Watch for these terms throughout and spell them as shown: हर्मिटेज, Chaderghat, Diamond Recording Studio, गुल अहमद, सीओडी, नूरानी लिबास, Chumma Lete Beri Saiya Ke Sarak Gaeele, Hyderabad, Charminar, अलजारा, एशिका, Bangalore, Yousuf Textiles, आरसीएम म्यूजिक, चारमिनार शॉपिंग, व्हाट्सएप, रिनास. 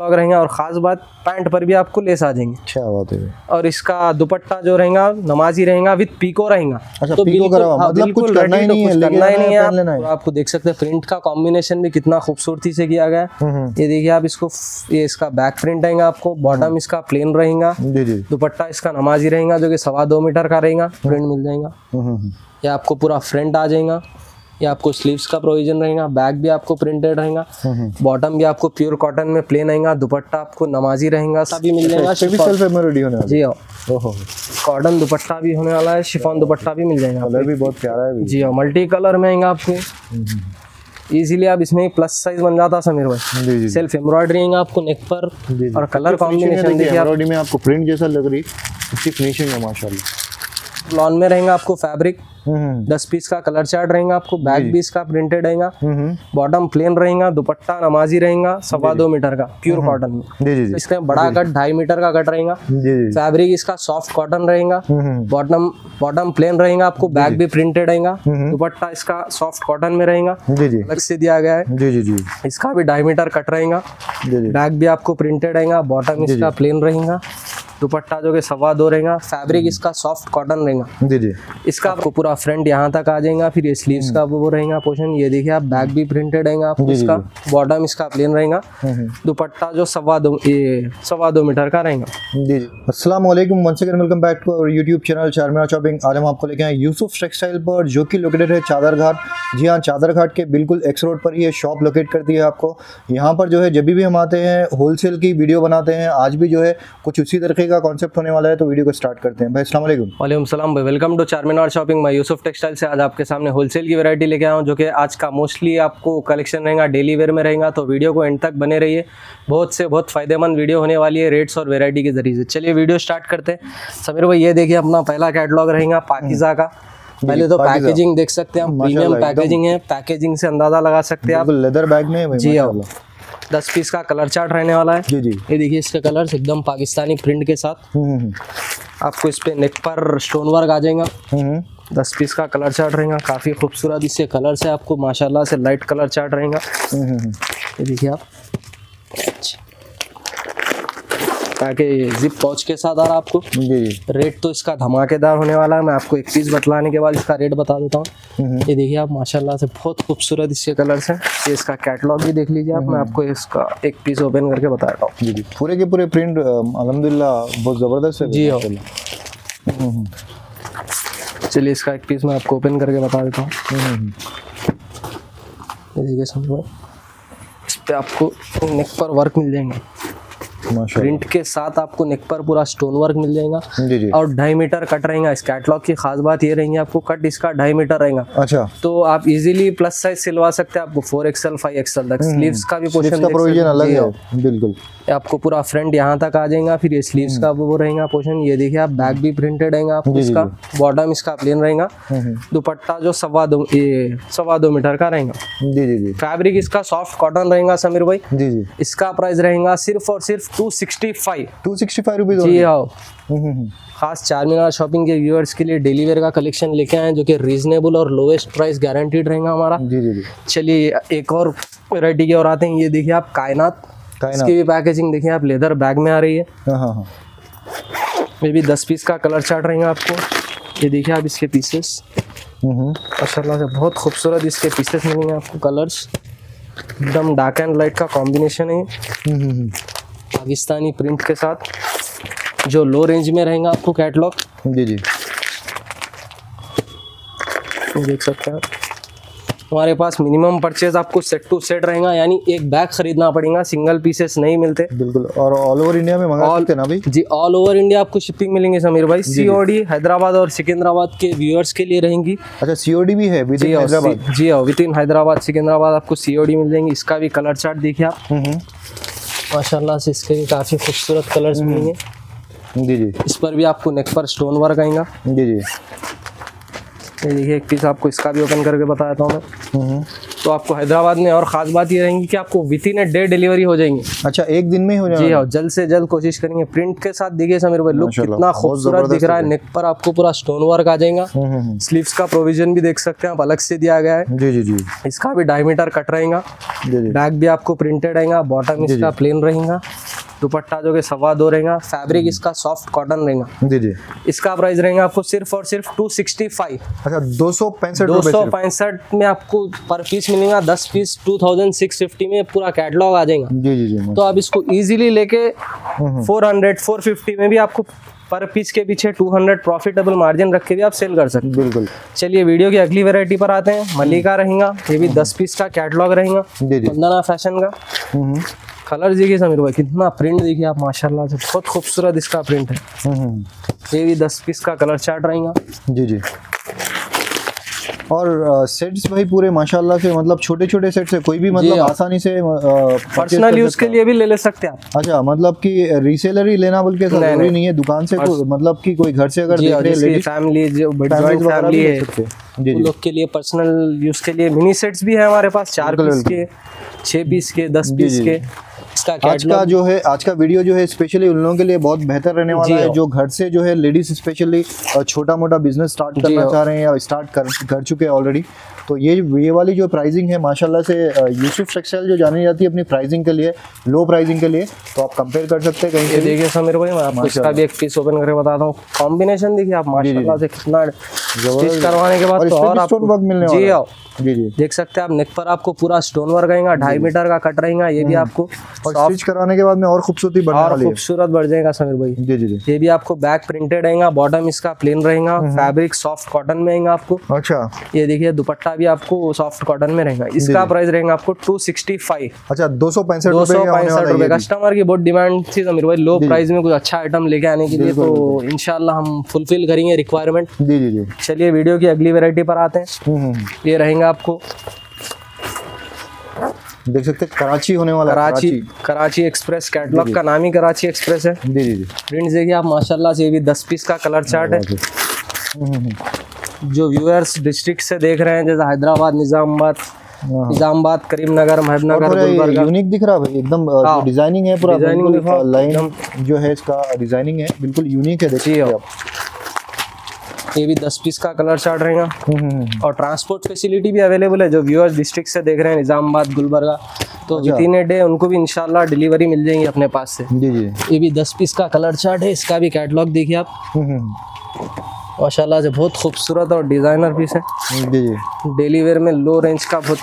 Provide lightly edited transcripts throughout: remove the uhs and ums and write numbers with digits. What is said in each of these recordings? Log रहेंगे और ख़ास बात पैंट पर भी आपको लेस आ जाएंगे। अच्छा बात है। और इसका दुपट्टा जो रहेगा नमाजी रहेगा विद पीको रहेगा। अच्छा, तो पीको मतलब कुछ करना ही नहीं है, करना ही नहीं है। आपको देख सकते हैं प्रिंट का कॉम्बिनेशन भी कितना खूबसूरती से किया गया है। ये देखिए आप इसको, ये इसका बैक प्रिंट रहेगा, आपको बॉटम इसका प्लेन रहेगा, दुपट्टा इसका नमाजी रहेगा जो कि 2.25 मीटर का रहेगा, प्रिंट मिल जाएगा। या आपको पूरा फ्रंट आ जाएगा, या आपको स्लीव्स का प्रोविजन रहेगा, बैक भी आपको प्रिंटेड रहेगा, बॉटम भी आपको प्योर कॉटन में प्लेन आएगा, दुपट्टा आपको नमाजी रहेगा, सभी मिल जाएगा। सेल्फ एम्ब्रॉयडरी होने वाला जी हां, ओहो कॉटन दुपट्टा भी होने वाला है, शिफॉन दुपट्टा भी मिल जाएगा, कलर भी बहुत प्यारा है जी हां, मल्टी कलर में आएगा आपको इजीली। आप इसमें प्लस साइज बन जाता समीर भाई, सेल्फ एम्ब्रॉयडरी आएगा आपको नेक पर और कलर कॉम्बिनेशन देखिए, एम्ब्रॉयडरी में आपको प्रिंट जैसा लग रही है, अच्छी फिनिशिंग है माशाल्लाह। लॉन में रहेगा आपको फैब्रिक 10 पीस का कलर चार्ट रहेगा, आपको बैक पीस का प्रिंटेड रहेगा, बॉटम प्लेन रहेगा, दुपट्टा नमाजी रहेगा 2.25 मीटर का प्योर कॉटन में। तो इसका बड़ा कट 2.5 मीटर का कट रहेगा, फैब्रिक इसका सॉफ्ट कॉटन रहेगा, बॉटम प्लेन रहेगा, आपको बैक भी प्रिंटेड रहेगा, दुपट्टा इसका सॉफ्ट कॉटन में रहेगा, अलग से दिया गया है, इसका भी 2.5 मीटर कट रहेगा, बैक भी आपको प्रिंटेड रहेगा, बॉटम इसका प्लेन रहेगा, दुपट्टा जो कि 2.25 रहेगा, फैब्रिक इसका सॉफ्ट कॉटन रहेगा। जी जी, इसका आपको पूरा फ्रंट यहाँ तक आ जाएगा, फिर ये स्लीव्स का वो रहेगा पोर्शन, ये देखिए आप बैक भी प्रिंटेड रहेगा आपको, इसका बॉटम इसका प्लेन रहेगा, दुपट्टा जो 2.25 मीटर का रहेगा। जी जी, अस्सलाम वालेकुम, once again welcome back to our YouTube channel चारमिनार शॉपिंग। आज हम आपको लेके आए यूसुफ टेक्सटाइल पर, जो कि लोकेटेड है चादरघाट। जी हाँ, चादरघाट के बिल्कुल एक्स रोड पर ये शॉप लोकेट करती है आपको। यहाँ पर जो है जब भी हम आते हैं होलसेल की वीडियो बनाते हैं, आज भी जो है कुछ उसी तरीके का कॉन्सेप्ट होने वाला है, तो वीडियो को स्टार्ट करते हैं। भाई अस्सलाम वालेकुम। वालेकुम सलाम भाई, वेलकम टू चारमिनार शॉपिंग। मैं यूसुफ टेक्सटाइल से आज आपके सामने होलसेल की वैरायटी लेके आया हूं, जो कि आज का मोस्टली आपको कलेक्शन रहेगा, डेली वेयर में रहेगा, तो वीडियो को एंड तक बने रहिए, बहुत से बहुत फायदेमंद वीडियो होने वाली है रेट्स और वेरायटी के जरिए। चलिए वीडियो स्टार्ट करते हैं। समीर भाई ये देखिए अपना पहला कैटलॉग रहेगा पाकिजा का। पहले तो पैकेजिंग देख सकते हैं आप, प्रीमियम पैकेजिंग है, पैकेजिंग से अंदाजा लगा सकते हैं आप। लेदर बैग में जी हां, 10 पीस का कलर चार्ट रहने वाला है। जी जी, ये देखिए इसके कलर्स एकदम पाकिस्तानी प्रिंट के साथ। आपको इस पे नेक पर स्टोन वर्क आ जाएगा, 10 पीस का कलर चार्ट रहेगा, काफी खूबसूरत इससे कलर से आपको माशाल्लाह से लाइट कलर चार्ट रहेगा। ये देखिए आप, ताकि जिप पॉच के साथ आ रहा आपको। जी, रेट तो इसका धमाकेदार होने वाला है, मैं आपको एक चीज बतलाने के बाद इसका रेट बता देता हूँ। ये देखिए आप माशाल्लाह से बहुत खूबसूरत इसके कलर्स हैं। ये इसका कैटलॉग भी देख लीजिए आप, मैं आपको इसका एक पीस ओपन करके बता रहा हूँ। जी, पूरे के पूरे प्रिंट अल्हम्दुलिल्लाह बहुत ज़बरदस्त है। जी हाँ, चलिए इसका एक पीस मैं आपको ओपन करके बता देता हूँ। देखिए समझो, इस पर आपको नेक पर वर्क मिल जाएंगे, प्रिंट के साथ आपको नेक पर पूरा स्टोन वर्क मिल जाएगा और 2.5 मीटर कट रहेगा। इस कैटलॉग की खास बात ये रहेगी आपको कट इसका 2.5 मीटर रहेगा। अच्छा, तो आप इजीली प्लस साइज सिलवा सकते हैं, आपको 4XL 5XL तक। स्लीव्स का भी पोर्शन अलग है बिल्कुल, आपको पूरा फ्रंट यहाँ तक आ जाएगा, फिर ये स्लीव्स का वो रहेगा पोर्शन, ये देखिए आप बैक भी प्रिंटेड रहेगा आपको, इसका बॉटम इसका प्लेन रहेगा, दुपट्टा जो 2.25 मीटर का रहेगा, फैब्रिक इसका सॉफ्ट कॉटन रहेगा। समीर भाई जी जी, इसका प्राइस रहेगा सिर्फ और सिर्फ 265 रुपीज। जी हाँ, खास चारमीनार शॉपिंग के व्यूअर्स के लिए डेली वेयर का कलेक्शन लेके आए हैं, जो कि रीजनेबल और लोएस्ट प्राइस गारंटीड रहेगा हमारा। जी जी जी, चलिए एक और वैरायटी की और आते हैं। ये देखिए आप कायनात, इसकी भी पैकेजिंग देखिए आप, लेदर बैग में आ रही है। ये भी 10 पीस का कलर चार्ट रहेगा आपको। ये देखिए आप इसके पीसेस माशाल्लाह से बहुत खूबसूरत इसके पीसेस मिलेंगे आपको, कलर्स एकदम डार्क एंड लाइट का कॉम्बिनेशन है, पाकिस्तानी प्रिंट के साथ, जो लो रेंज में रहेगा आपको कैटलॉग। जी जी, देख सकते हैं हमारे पास मिनिमम परचेज आपको सेट टू सेट रहेगा, यानी एक बैग खरीदना पड़ेगा, सिंगल पीसेस नहीं मिलते बिल्कुल। और ऑल ओवर इंडिया में मंगा सकते ना भाई? जी, ऑल ओवर इंडिया आपको शिपिंग मिलेंगे समीर भाई। सीओडी हैदराबाद और सिकंदराबाद के व्यूअर्स के लिए रहेंगी। अच्छा, सीओडी भी है विद इन हैदराबाद? जी हाँ, विद इन हैदराबाद सिकंदराबाद आपको सीओडी मिल जाएंगी। इसका भी कलर चार्ट देखिए आप, माशाल्लाह से इसके भी काफ़ी खूबसूरत कलर्स मिलेंगे। जी जी, इस पर भी आपको नेक पर स्टोन वर्क आएगा। जी जी, देखिए एक पीस आपको इसका भी ओपन करके बताया था मैं। तो आपको हैदराबाद में। और ख़ास बात ये रहेगी कि आपको विदिन ए डे डिलीवरी हो जाएंगी। अच्छा, एक दिन में ही हो जाएगी? जी हाँ, जल्द से जल्द कोशिश करेंगे। प्रिंट के साथ देखिए समीर भाई, लुक कितना खूबसूरत दिख रहा है। नेक पर आपको पूरा स्टोन वर्क आ जाएगा। स्लीव्स का प्रोविजन भी देख सकते हैं आप, अलग से दिया गया है। जी जी जी। इसका भी डायमीटर कट रहेगा, बैक भी आपको प्रिंटेड रहेगा, बॉटम इसका प्लेन रहेगा, दुपट्टा जो के 2.25 रहेगा, फैब्रिक इसका सॉफ्ट कॉटन रहेगा। जी जी। इसका प्राइस रहेगा आपको सिर्फ और सिर्फ 265। अच्छा, 265 में आपको पर पीस मिलेगा। 10 पीस 2650 में पूरा कैटलॉग आ जाएगा। जी जी जी। तो आप इसको इजीली लेके 400-450 में भी आपको पर पीस के पीछे 200 प्रॉफिटेबल मार्जिन रख के भी आप सेल कर सकते हैं। बिल्कुल। चलिए वीडियो की अगली वैरायटी पर आते हैं। मलिका रहेगा, ये भी 10 पीस का कैटलॉग रहेगा, बंदना फैशन का। कलर देखिए समीर भाई, कितना प्रिंट देखिए आप, माशाल्लाह से बहुत खूबसूरत इसका प्रिंट है। ये भी 10 पीस का कलर चार्ट रहेगा। जी जी। और सेट्स भाई पूरे माशाल्लाह से, मतलब छोटे छोटे सेट्स है, कोई भी मतलब आसानी से पर्सनल यूज के लिए भी ले सकते हैं आप। अच्छा, मतलब कि रीसेलर ही लेना बोल के जरूरी नहीं है, दुकान से मतलब कि कोई घर से अगर देख रहे लेडीज फैमिली जो फैमिली है उन लोग के लिए पर्सनल यूज के लिए मिनी सेट्स भी है हमारे पास। 4 पीस के, 6 पीस के, 10 पीस के। आज का वीडियो जो है स्पेशली उन लोगों के लिए बहुत बेहतर रहने वाला है जो घर से जो है लेडीज स्पेशली छोटा मोटा बिजनेस स्टार्ट करना चाह रहे हैं या स्टार्ट कर चुके हैं ऑलरेडी। तो ये वाली जो प्राइसिंग है माशाल्लाह से, यूसुफ टेक्सटाइल जो जानी जाती है अपनी प्राइसिंग के लिए, लो प्राइसिंग के लिए, तो आप कंपेयर कर सकते हैं कहीं। देखिए समीर भाई, मैं आपको इसका भी एक पीस ओपन करके बताता हूँ। कॉम्बिनेशन देखिए आप माशाल्लाह से, कितना स्टिच करवाने के बाद और आपको वर्क मिलने वाला है। जी जी। देख सकते हैं आप, नेक पर आपको पूरा स्टोन वर्क रहेगा, 2.5 मीटर का कट रहेगा। ये भी आपको स्टिच कराने के बाद में और खूबसूरती बढ़ने वाली है, और खूबसूरत बढ़ जाएगा समीर भाई। जी जी जी। ये भी आपको बैक प्रिंटेड रहेगा, बॉटम इसका प्लेन रहेगा, फैब्रिक सॉफ्ट कॉटन में रहेगा आपको। अच्छा, ये देखिए दुपट्टा भी आपको सॉफ्ट कॉटन में रहेगा। इसका प्राइस रहेगा आपको 265। अच्छा, 265 रुपए। कस्टमर की बहुत डिमांड थी समीर भाई लो प्राइस में कुछ अच्छा आइटम लेके आने के लिए, तो इंशाल्लाह हम फुलफिल करेंगे रिक्वायरमेंट। जी जी जी। चलिए वीडियो की अगली वैरायटी पर आते हैं। ये रहेगा आपको, देख सकते हैं कराची होने वाला, कराची एक्सप्रेस कैटलॉग का नाम ही कराची एक्सप्रेस है। जी जी जी। प्रिंट्स देखिए आप माशाल्लाह से, ये भी 10 पीस का कलर चार्ट है। जो व्यूअर्स डिस्ट्रिक्ट से देख रहे हैं, जैसे हैदराबाद, निजामाबाद, करीमनगर, महबूबनगर, यूनिक दिख रहा है भाई एकदम। डिजाइनिंग है पूरा, लाइन जो है इसका डिजाइनिंग है बिल्कुल यूनिक है। देखिए आप, ये भी 10 पीस का कलर चार्ट रहेगा, और ट्रांसपोर्ट फैसिलिटी भी अवेलेबल है। जो व्यूअर्स डिस्ट्रिक्ट से देख रहे हैं, निजामाबाद, गुलबर्गा, तो विदिन ए डे उनको भी इंशाल्लाह डिलीवरी मिल जाएगी अपने पास से। जी जी। ये भी 10 पीस का कलर चार्ट है, इसका भी कैटलॉग देखिए आप, माशाल्लाह से बहुत खूबसूरत और डिजाइनर पीस है। जी जी। डेली वेयर में लो रेंज का बहुत।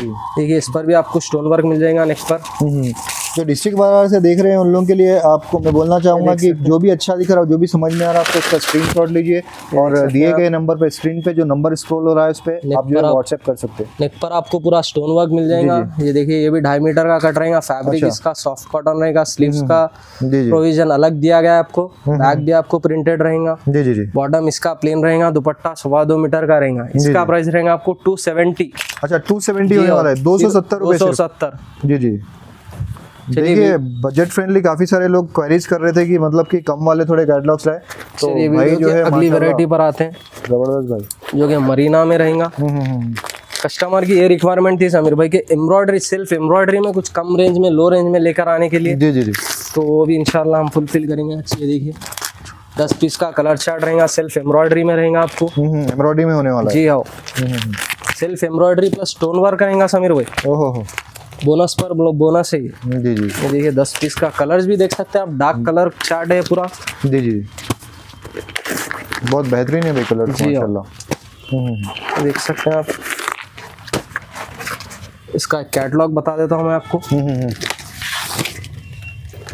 जी। देखिए इस पर भी आपको स्टोन वर्क मिल जाएगा नेक्स्ट पर। जो डिस्ट्रिक्ट बाजार से देख रहे हैं उन लोगों के लिए आपको मैं बोलना चाहूँगा कि जो भी अच्छा दिख रहा हो, जो भी समझ में आ रहा है आपको, उसका स्क्रीनशॉट लीजिए और दिए गए नंबर पे, स्क्रीन पे जो नंबर स्क्रॉल हो रहा है उस पर आप जो है व्हाट्सएप कर सकते हैं। नेक पर आपको पूरा स्टोन वर्क मिल जाएगा। ये देखिए, ये भी 2.5 मीटर का कट रहेगा, फैब्रिक इसका सॉफ्ट कॉटन रहेगा, स्लीव्स का प्रोविजन अलग दिया गया है आपको, बैक भी आपको प्रिंटेड रहेगा। जी जी जी। बॉटम इसका प्लेन रहेगा, दुपट्टा 2.25 मीटर का रहेगा। इसका प्राइस रहेगा आपको 270। अच्छा, 270 होने वाला है, 270। जी जी। देखिए बजट फ्रेंडली काफी सारे लोग क्वेरीज कर रहे थे कि मतलब कि कम वाले थोड़े कैटलॉग्स लाए, तो भाई जो है अगली वैरायटी पर आते हैं। जबरदस्त भाई, जो कि मरीना में रहेगा। कस्टमर की ये रिक्वायरमेंट थी समीर भाई के एम्ब्रॉयडरी, सेल्फ एम्ब्रॉयडरी में कुछ कम रेंज में, लो रेंज में लेकर आने के लिए। जी जी जी। तो वो भी इंशाल्लाह हम फुलफिल करेंगे। ये देखिए 10 पीस का कलर चार्ट रहेगा, सेल्फ एम्ब्रॉयडरी में रहेगा आपको। एम्ब्रॉयडरी में होने वाला है। जी हाँ, self embroidery plus stone work रहेगा समीर भाई। ओहो, बोनस पर बोनस है। जी जी। ये देखिए 10 पीस का कलर्स भी देख सकते हैं आप, डार्क कलर चार्ट है पूरा। जी जी। बहुत बेहतरीन है भाई कलर माशाल्लाह, देख सकते हैं आप। इसका कैटलॉग बता देता हूँ मैं आपको।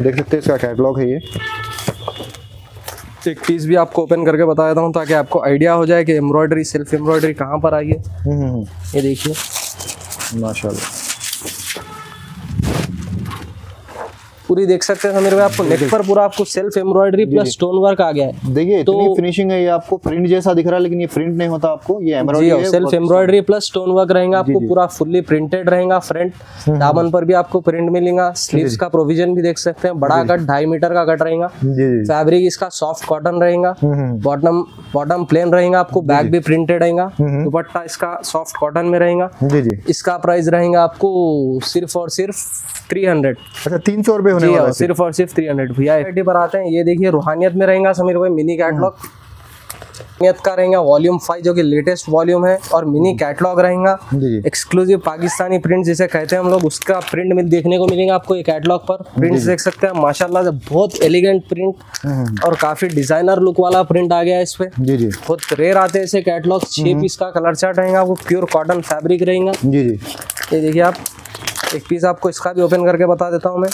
देख सकते हैं इसका कैटलॉग है। ये एक पीस भी आपको ओपन करके बता देता हूँ ताकि आपको आइडिया हो जाए कि एम्ब्रॉयडरी, सेल्फ एम्ब्रॉयडरी कहाँ पर आई है। ये देखिए माशाल्लाह, पूरी देख सकते हैं समीर भाई, आपको नेक पर पूरा आपको self embroidery plus stone work आ गया है। देखिए तो फिनिशिंग है, ये आपको प्रिंट जैसा दिख रहा है लेकिन ये प्रिंट नहीं होता, आपको ये embroidery self embroidery plus stone work रहेगा, आपको पूरा फुल्ली प्रिंटेड रहेगा। फ्रंट दामन पर भी आपको प्रिंट मिलेगा, स्लीव्स का प्रोविजन भी देख सकते हैं, बड़ा कट 2.5 मीटर का कट रहेगा। फैब्रिक इसका सॉफ्ट कॉटन रहेगा, बॉटम प्लेन रहेगा, आपको बैक भी प्रिंटेड रहेगा, दुपट्टा इसका सॉफ्ट कॉटन में रहेगा। इसका प्राइस रहेगा आपको सिर्फ और सिर्फ 300, अच्छा 300 रुपए होने वाला है, सिर्फ और सिर्फ 300 भैया। एटी पर आते हैं, ये देखिए रूहानियत में रहेगा समीर भाई, मिनी कैटलॉग का रहेगा वॉल्यूम 5 जो कि लेटेस्ट वॉल्यूम है, और मिनी कैटलॉग रहेगा, एक्सक्लूसिव पाकिस्तानी प्रिंट जिसे कहते हैं हम लोग, उसका प्रिंट में देखने को मिलेगा आपको। ये कैटलॉग पर प्रिंट्स देख सकते हैं, माशाल्लाह बहुत एलिगेंट प्रिंट और काफी डिजाइनर लुक वाला प्रिंट आ गया है इस पे, बहुत रेयर आते हैं ऐसे कैटलॉग। 6 पीस का कलर चार्ट रहेगा, आपको प्योर कॉटन फैब्रिक रहेगा। ये देखिए आप एक पीस आपको इसका भी ओपन करके बता देता हूँ मैं,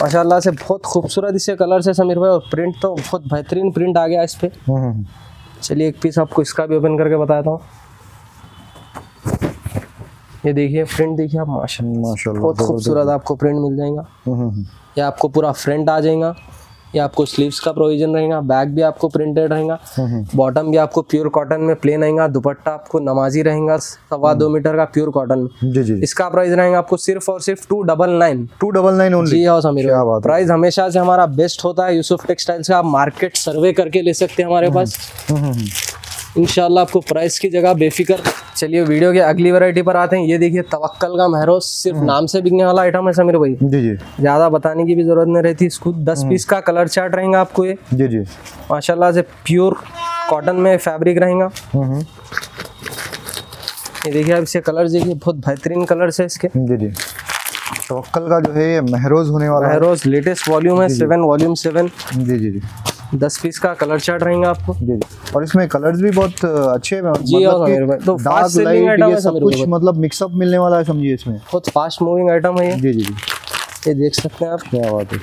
माशाल्लाह से बहुत खूबसूरत इससे कलर से समीर भाई, और प्रिंट तो बहुत बेहतरीन प्रिंट आ गया इस पे। चलिए एक पीस आपको इसका भी ओपन करके बताता हूँ, ये देखिए प्रिंट देखिए आप, माशाल्लाह बहुत खूबसूरत आपको प्रिंट मिल जाएगा। ये आपको पूरा फ्रंट आ जाएगा, ये आपको स्लीव्स का प्रोविजन रहेगा, बैक भी आपको प्रिंटेड रहेगा, बॉटम भी आपको प्योर कॉटन में प्लेन रहेगा, दुपट्टा आपको नमाजी रहेगा 2.25 मीटर का प्योर कॉटन। इसका प्राइस रहेगा आपको सिर्फ और सिर्फ 299, 299 ओनली। जी हाँ समीर, प्राइस हमेशा से हमारा बेस्ट होता है यूसुफ टेक्सटाइल से, आप मार्केट सर्वे करके ले सकते हैं हमारे पास, इंशाल्लाह आपको प्राइस की जगह बेफिक्र। चलिए वीडियो के अगली वैरायटी पर आते हैं, ये देखिए तवक्कल का महरोज, सिर्फ नाम से बिकने वाला आइटम है समीर भाई, ज्यादा बताने की भी जरूरत नहीं रहती इसको। 10 पीस का कलर चार्ट रहेगा आपको, ये माशाल्लाह से प्योर कॉटन में फैब्रिक रहेगा। ये देखिए आप इसके कलर देखिए, बहुत बेहतरीन कलर है इसके। तवक्कल का जो है महरोज होने वाला, महरोज लेटेस्ट वॉल्यूम है 7 वॉल्यूम 7। 10 पीस का कलर चार्ट रहेगा आपको, और इसमें कलर्स भी बहुत अच्छे हैं, मतलब तो डार्क लाइट ये सब कुछ मतलब मिक्सअप मिलने वाला है, समझिए इसमें बहुत फास्ट मूविंग आइटम है। ये देख सकते हैं आप, क्या बात है।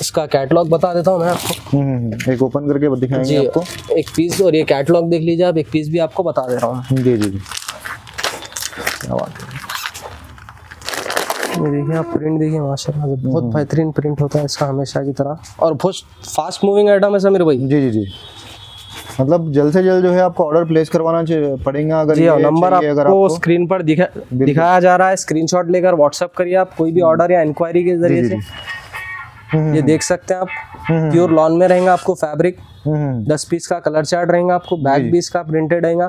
इसका कैटलॉग बता देता हूँ मैं आपको, एक ओपन करके दिखाएंगे आपको एक पीस, और ये कैटलॉग देख लीजिए आप, एक पीस भी आपको बता दे रहा हूँ। क्या बात है, ये देखिए आप प्रिंट देखिए, माशाल्लाह बहुत बेहतरीन प्रिंट होता है इसका हमेशा की तरह, और बहुत फास्ट मूविंग आइटम है समीर भाई। मतलब जल्द से जल्द जो है आपको ऑर्डर प्लेस करवाना पड़ेगा। अगर ये नंबर आपको स्क्रीन पर दिखाया जा रहा है, स्क्रीनशॉट लेकर व्हाट्सएप करिए आप कोई भी ऑर्डर या इंक्वायरी के जरिए से। ये देख सकते हैं आप, प्योर लॉन में रहेगा आपको फैब्रिक, 10 पीस का कलर चार्ट रहेगा आपको, बैक भी इसका प्रिंटेड रहेगा,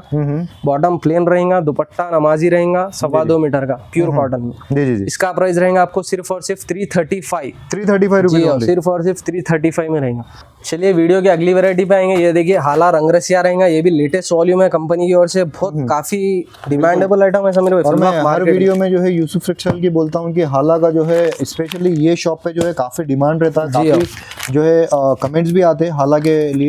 बॉटम प्लेन रहेगा, दुपट्टा नमाजी रहेगा 2.25 मीटर का प्योर कॉटन में। इसका प्राइस रहेगा आपको सिर्फ और सिर्फ 335 रुपए, सिर्फ और सिर्फ 335 में रहेगा। चलिए वीडियो की अगली वेरायटी पे आएंगे, ये देखिए हाला रंगरसिया रहेगा, ये भी लेटेस्ट वॉल्यूम है कंपनी की ओर से, बहुत काफी डिमांडेबल आइटम है समीर भाई। और मैं हर वीडियो में जो है यूसुफ टेक्सटाइल की बोलता हूँ कि हाला का जो है स्पेशली ये शॉप पे जो है काफी डिमांड रहता है, जो है कमेंट्स भी आते हैं हाला के,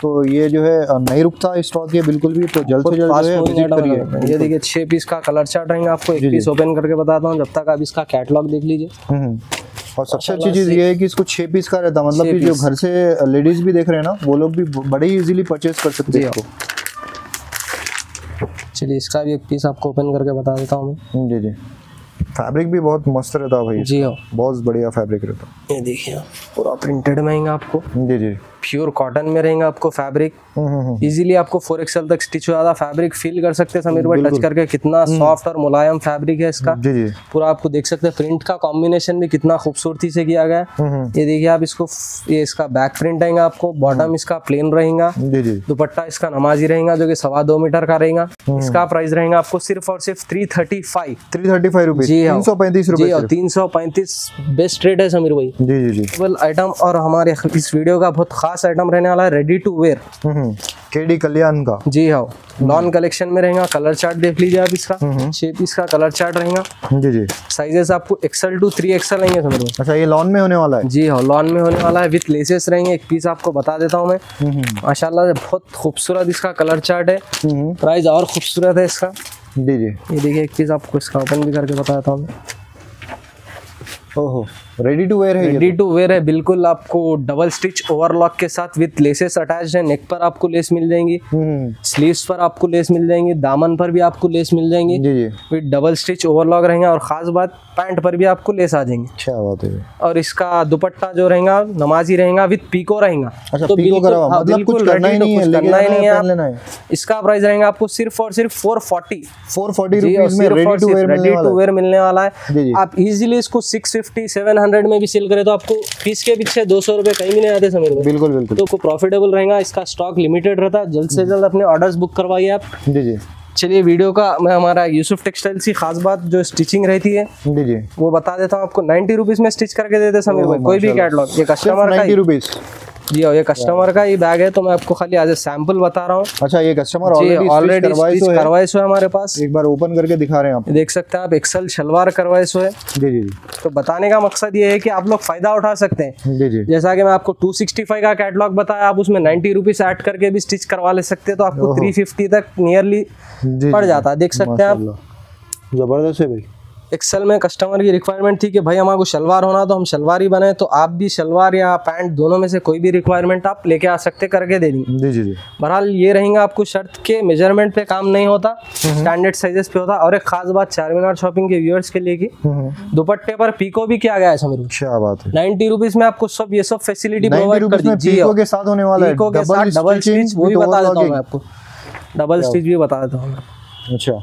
तो ये जो है नहीं रुकता स्टॉक ये बिल्कुल भी, तो जल्द से जल्द विजिट करिए। ये देखिए 6 पीस का कलर चार्ट रहेगा आपको, एक पीस ओपन करके बताता हूँ, जब तक आप इसका कैटलॉग देख लीजिए। और सबसे अच्छी चीज़ ये है कि इसको 6 पीस का रहता, मतलब कि जो घर से लेडीज भी देख रहे हैं ना, वो लोग भी बड़े इजीली परचेज कर सकते हैं। चलिए इसका भी एक पीस आपको ओपन करके बता देता हूँ। फैब्रिक भी बहुत मस्त रहता है भाई, बहुत बढ़िया फैब्रिक रहता है। ये देखिए पूरा प्रिंटेड में आएगा आपको, प्योर कॉटन में रहेगा आपको फैब्रिक, इजीली आपको 4XL तक स्टिच हो जाता फैब्रिक, फील कर सकते हैं समीर भाई टच करके कितना सॉफ्ट और मुलायम फैब्रिक है इसका। पूरा आपको देख सकते हैं प्रिंट का कॉम्बिनेशन भी कितना खूबसूरती से किया गया है। ये देखिए आप इसको, ये इसका बैक प्रिंट आएगा आपको, बॉटम इसका प्लेन रहेगा, दुपट्टा इसका नमाजी रहेगा जो की 2.25 मीटर का रहेगा। इसका प्राइस रहेगा आपको सिर्फ और सिर्फ 335 रुपए, 335 रुपए, 335 बेस्ट रेट है समीर भाई। आइटम और हमारे इस वीडियो का बहुत खास आइटम रहने वाला है, ready to wear KD Kalyan का। जी हाँ, नॉन कलेक्शन में रहेगा, कलर चार्ट देख लीजिए आप इसका, 6 पीस का कलर चार्ट रहेगा। साइजेस आपको XL to 3XL रहेंगे समझ लो। अच्छा ये लॉन में होने वाला है। जी हाँ, लॉन में होने वाला है विथ लेसेस रहेंगे। एक पीस आपको बता देता हूँ मैं, माशाल्लाह बहुत खूबसूरत इसका कलर चार्ट है, प्राइस और खूबसूरत है इसका। ये देखिए एक पीस आपको इसका ओपन भी करके बताता हूँ। ओहो रेडी टू वेयर है, रेडी टू वेयर है बिल्कुल। आपको डबल स्टिच ओवरलॉक के साथ विथ लेसेस अटैच है। नेक पर आपको लेस मिल जाएंगी, स्लीव्स पर आपको लेस मिल जाएंगी, दामन पर भी आपको लेस मिल जाएंगी विथ डबल स्टिच ओवरलॉक रहेंगे। और खास बात, पैंट पर भी आपको लेस आ जाएंगे। क्या बात है। और इसका दुपट्टा जो रहेगा नमाजी रहेगा विथ पीको रहेगा। तो बिल्कुल करना ही नहीं है। इसका प्राइस रहेगा आपको सिर्फ और सिर्फ 440 में रेडी टू वेयर मिलने वाला है। आप इजीली इसको 650-700 में भी सेल करें तो आपको पीस के पीछे 200 रुपए कहीं भी नहीं आते समझ में। बिल्कुल बिल्कुल, तो प्रॉफिटेबल रहेगा। इसका स्टॉक लिमिटेड रहता है, जल्द से जल्द अपने ऑर्डर्स बुक करवाइए आप। जी जी, चलिए वीडियो का मैं हमारा यूसुफ टेक्सटाइल्स की खास बात जो स्टिचिंग रहती है वो बता देता हूँ आपको। 90 रुपीज में स्टिच करके देते समीर भाई कोई भी कैटलॉग। ये कस्टमर का जी, और ये कस्टमर का ये बैग है तो मैं आपको खाली आज सैंपल बता रहा हूँ। अच्छा, ये कस्टमर ऑलरेडी करवाइस है हमारे पास। एक बार ओपन करके दिखा रहे हैं आप, देख सकते हैं आप। एक्सल शलवार करवाइस है। जी जी, तो बताने का मकसद ये है कि आप लोग फायदा उठा सकते हैं। जी जी, जैसा कि मैं आपको 265 का कैटलॉग बताया, आप उसमें 90 रुपीज ऐड करके भी स्टिच करवा ले सकते हैं तो आपको 350 तक नियरली पड़ जाता है। देख सकते हैं आप, जबरदस्त है भाई। एक्सेल में कस्टमर की रिक्वायरमेंट थी कि भाई हमारे को शलवार होना तो हम शलवार ही बने, तो आप भी शलवार या पैंट दोनों में से कोई भी रिक्वायरमेंट आप लेके आ सकते, करके दे देंगे। जी जी जी, बहरहाल ये रहेगा आपको शर्त के मेजरमेंट पे काम नहीं होता, स्टैंडर्ड साइजेस पे होता। और एक खास बात चारमीनार शॉपिंग के व्यूअर्स के लिए की दुपट्टे पर पीको भी किया गया है समीर। क्या बात है। 90 रुपीज में आपको सब ये सब फैसिलिटी प्रोवाइड कर दी। पीको के साथ होने वाला है, पीको के साथ डबल स्टिच, वो भी बता देता हूँ मैं आपको। डबल स्टिच भी बता देता हूँ। अच्छा,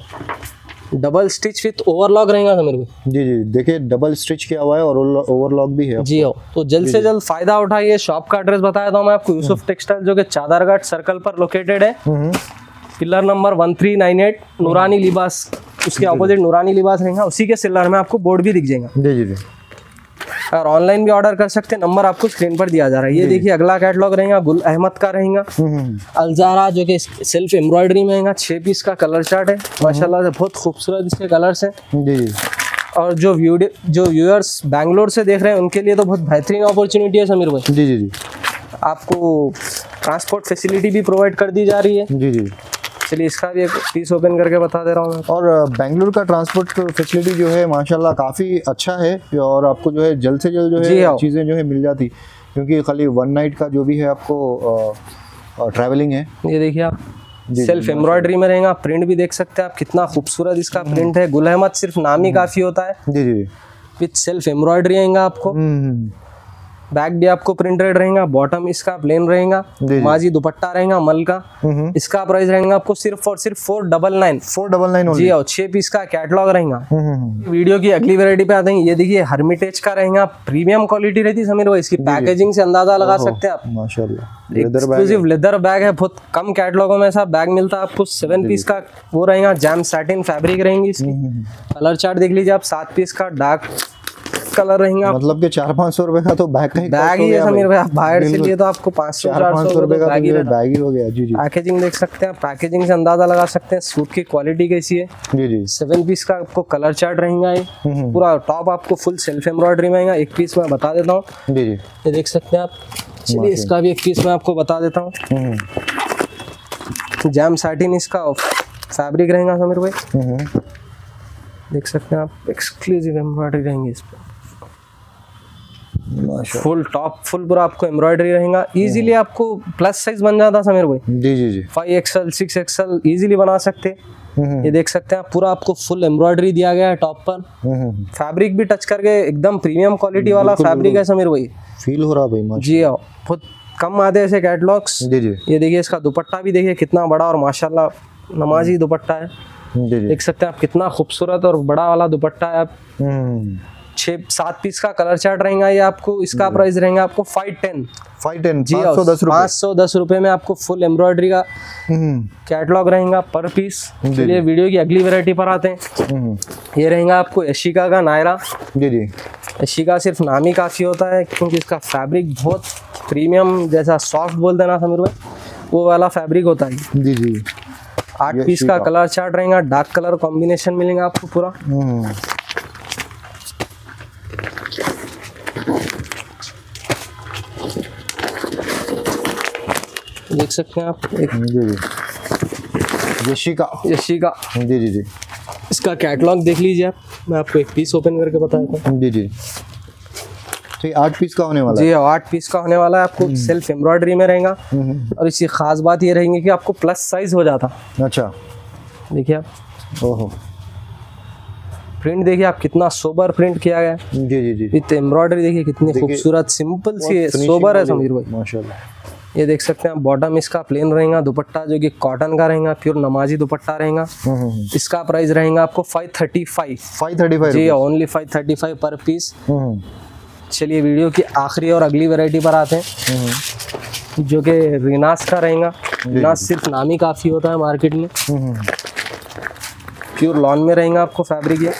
डबल स्टिच विथ ओवरलॉक रहेगा समीर भाई। जी जी, देखिए डबल स्टिच किया हुआ है और ओवरलॉक भी है। जी हो, तो जल्द से जल्द फायदा उठाइए। शॉप का एड्रेस बताया था मैं आपको, यूसुफ टेक्सटाइल जो कि चादरघाट सर्कल पर लोकेटेड है। पिलर नंबर 1398, नूरानी लिबास, उसके ऑपोजिट नूरानी लिबास रहेगा। उसी के सिलर में आपको बोर्ड भी दिख जाएगा। जी जी जी, और ऑनलाइन भी ऑर्डर कर सकते हैं, नंबर आपको स्क्रीन पर दिया जा रहा है। ये देखिए अगला कैटलॉग रहेगा गुल अहमद का रहेगा, अलजारा जो कि सेल्फ एम्ब्रॉयडरी में रहेगा। 6 पीस का कलर चार्ट है, माशाल्लाह से बहुत खूबसूरत इसके कलर्स हैं। जी, और जो व्यूअर्स बैंगलोर से देख रहे हैं उनके लिए तो बहुत बेहतरीन अपॉर्चुनिटी है समीर भाई। जी जी जी, आपको ट्रांसपोर्ट फैसिलिटी भी प्रोवाइड कर दी जा रही है। जी जी, चलिए इसका भी एक पीस ओपन करके बता दे रहा हूँ। और बेंगलुरु का ट्रांसपोर्ट फैसिलिटी जो है माशाल्लाह काफ़ी अच्छा है, और आपको जो है जल्द से जल्द जो है चीज़ें जो है मिल जाती, क्योंकि खाली 1 नाइट का जो भी है आपको ट्रैवलिंग है। ये देखिए आप, सेल्फ एम्ब्रॉयडरी में रहेगा। प्रिंट भी देख सकते हैं आप, कितना खूबसूरत इसका प्रिंट है। गुल अहमद सिर्फ नाम ही काफ़ी होता है। जी जी, विथ सेल्फ एम्ब्रॉयडरी रहेगा आपको। बैक भी आपको प्रिंटेड रहेगा, बॉटम इसका प्लेन रहेगा, माजी दुपट्टा रहेगा मल का। इसका प्राइस रहेगा आपको सिर्फ और सिर्फ 499। 499 जी, और 6 पीस का कैटलॉग रहेगा। वीडियो की अगली वैरायटी पे आते हैं। ये देखिए हर्मिटेज का रहेगा, प्रीमियम क्वालिटी रहती समीर भाई। इसकी पैकेजिंग से अंदाजा लगा सकते हैं आप। माशाल्लाह, एक्सक्लूसिव लेदर बैग है, बहुत कम कैटलॉगों में ऐसा बैग मिलता है आपको। 7 पीस का वो रहेगा, जैम सैटिन फैब्रिक रहेंगी। कलर चार्ट देख लीजिए आप, 7 पीस का डार्क कलर रहेगा। मतलब कि 400-500 रुपए का तो बैग ही है समीर भाई। आप बाहर से लिए तो आपको 500-400 रुपए का बैग ही हो गया। जी जी, पैकेजिंग देख सकते हैं, पैकेजिंग से अंदाजा लगा सकते हैं सूट की क्वालिटी कैसी है। जी जी, 7 पीस का आपको कलर चार्ट रहेगा। ये पूरा टॉप आपको फुल सेल्फ एम्ब्रॉयडरी में आएगा। एक पीस मैं बता देता हूँ। जी जी, ये देख सकते हैं आप। चलिए इसका भी एक पीस मैं आपको बता देता हूँ। जैम सैटिन इसका फैब्रिक रहेगा समीर भाई, देख सकते हैं आप। एक्सक्लूसिव एम्ब्रॉयडरी रहेंगे इस पर, फुल टॉप फुल पूरा आपको एम्ब्रॉयडरी रहेगा। इजीली आपको प्लस साइज बन जाता समीर भाई। जी जी जी, 5XL 6XL इजीली बना सकते। ये देख सकते हैं पूरा आपको फुल एम्ब्रॉयडरी दिया गया है टॉप पर। फैब्रिक भी टच करके एकदम प्रीमियम क्वालिटी वाला फैब्रिक है समीर भाई, फील हो रहा है भाई। जी हाँ, बहुत कम आते ऐसे कैटलॉग्स। जी जी, ये देखिए इसका दुपट्टा भी देखिए कितना बड़ा और माशाल्लाह नमाजी दुपट्टा है। देख सकते हैं आप कितना खूबसूरत और बड़ा वाला दुपट्टा है। आप 6-7 पीस का कलर चार्ट रहेगा ये आपको। इसका प्राइस रहेगा आपको 510। जी, 510 रुपए में आपको फुल एम्ब्रॉयडरी का कैटलॉग रहेगा पर पीस। चलिए वीडियो की अगली वैरायटी पर आते हैं। ये रहेगा आपको एशिका का नायरा। जी जी, एशिका सिर्फ नाम ही काफ़ी होता है, क्योंकि इसका फैब्रिक बहुत प्रीमियम जैसा सॉफ्ट बोल देना समीर भाई, वो वाला फैब्रिक होता है। जी जी, 8 पीस का कलर चार्ट रहेगा, डार्क कलर कॉम्बिनेशन मिलेगा आपको पूरा। देख सकते हैं आप। एक यशिका। जी जी जी, इसका कैटलॉग देख लीजिए आप। मैं आपको एक पीस ओपन करके बताता हूँ। जी जी, 8 पीस का होने वाला है। जी 8 पीस का होने वाला है, आपको सेल्फ एम्ब्रॉयडरी में रहेगा। और इसकी खास बात ये रहेंगी कि आपको प्लस साइज हो जाता। अच्छा देखिए आप, ओहो प्रिंट देखिए आप कितना सोबर प्रिंट किया गया है। जी जी जी, विद एम्ब्रॉयडरी देखिए कितनी खूबसूरत, सिंपल सी है, सोबर है समीर भाई माशाल्लाह। ये देख सकते हैं बॉटम इसका प्लेन रहेगा, दुपट्टा जो कि कॉटन का रहेगा, प्योर नमाजी दुपट्टा रहेगा। इसका प्राइस रहेगा आपको 535। जी ओनली 535 पर पीस। चलिए वीडियो की आखिरी और अगली वैरायटी पर आते हैं जो कि रिनास का रहेगा। रिनास सिर्फ नाम ही काफी होता है मार्केट में। प्योर लॉन में रहेगा आपको फैब्रिक, ये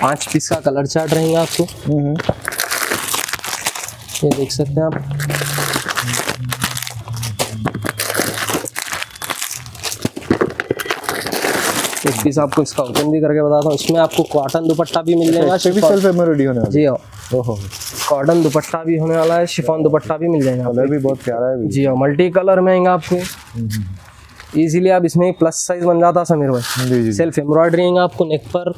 5 पीस का कलर चार्ट रहेगा आपको, ये देख सकते हैं आप। एक पीस आपको इसका ओपन भी करके बताता हूँ, इसमें आपको कॉटन दुपट्टा भी मिल जाएगा। जी हाँ, कॉटन दुपट्टा भी होने वाला है, शिफॉन दुपट्टा भी मिल जाएगा, कलर भी बहुत प्यारा है। जी हाँ, मल्टी कलर में आएगा आपको, इजीली आप इसमें प्लस साइज बन जाता समीर भाई। सेल्फ एम्ब्रॉयडरिंग आपको नेक पर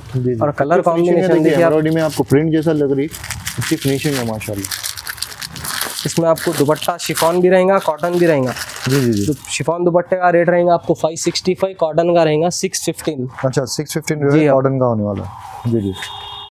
और कलर कॉम्बिनेशन देखिए, एम्ब्रॉयडरी में आपको प्रिंट जैसा लग रही इसकी फिनिशिंग है माशाल्लाह। इसमें आपको दुपट्टा शिफॉन भी रहेगा, कॉटन भी रहेगा। जी जी जी, शिफॉन दुपट्टे का रेट रहेगा आपको 565, कॉटन का रहेगा 615। अच्छा 615 कॉटन का होने वाला है। जी जी